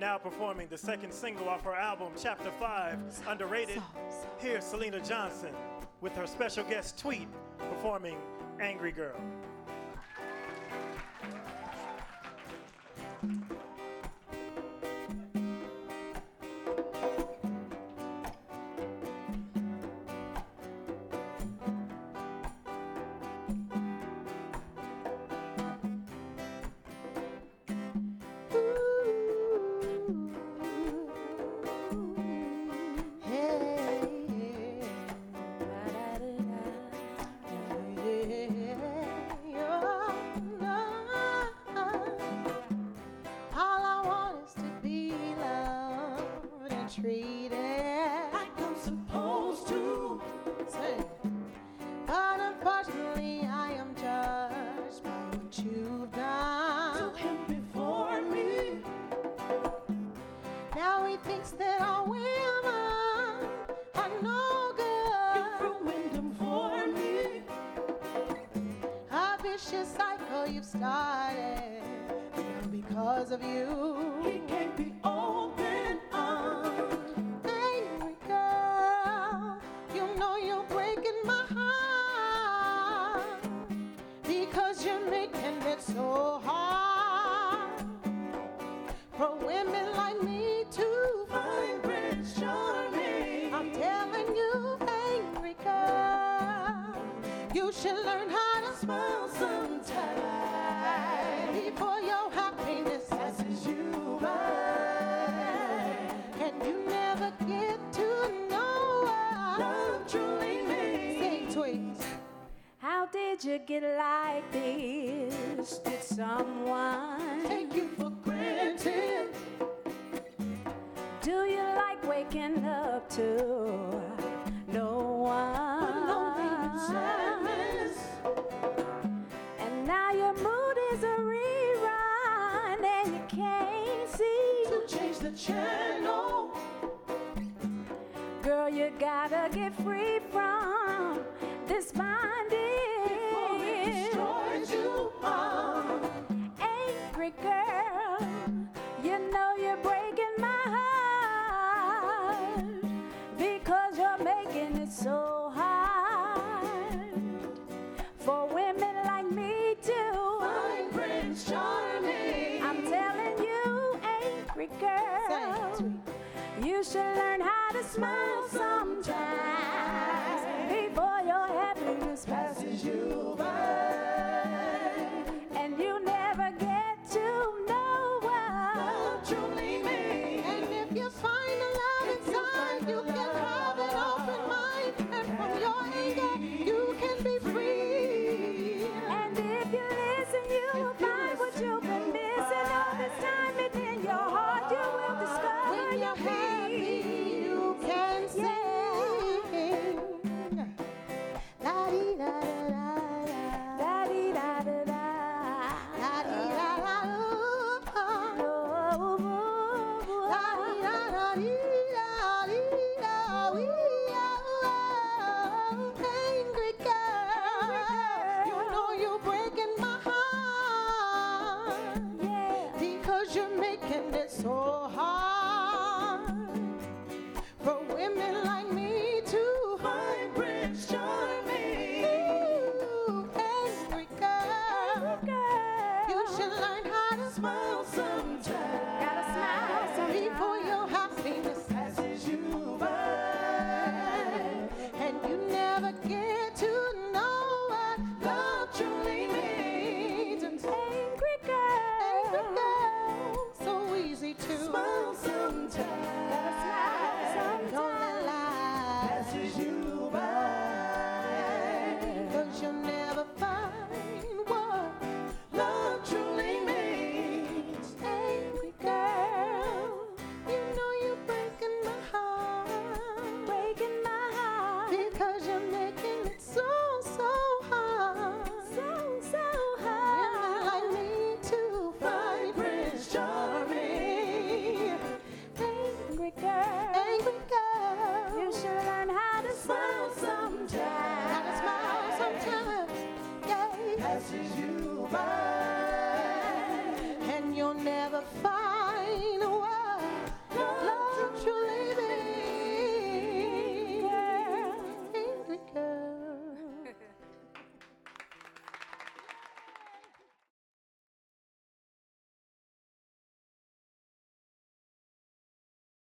and now performing the second single off her album, Chapter V, Underrated, here's Syleena Johnson with her special guest Tweet performing Angry Girl. Like I'm supposed to say, but unfortunately I am judged by what you've done to him before me. Now he thinks that all women are no good. You've ruined him for me. A vicious cycle you've started, and because of you he can't be open up. So hard for women like me to find rich charming. I'm telling you, angry girl, you should learn how to smile sometime before your happiness passes you by, and you never get to know what love truly means. Sing Tweet. How did you get like this? Did someone take you for granted? Do you like waking up to no one? With lonely and sadness. And now your mood is a rerun and you can't seem to change the channel. Girl, you gotta get free from this bondage before it destroys you all. Angry girl, you know you're breaking my heart because you're making it so hard for women like me to find Prince Charming. I'm telling you, angry girl, you should learn how to smile sometimes before your happiness passes you by, and you never get to know what love truly means. And if you find a love inside, you can have an open mind, and from your anger you can be free. And if you listen, you'll find what you've been missing all this time, and in your heart you will discover your peace. You by, and you'll never find a way.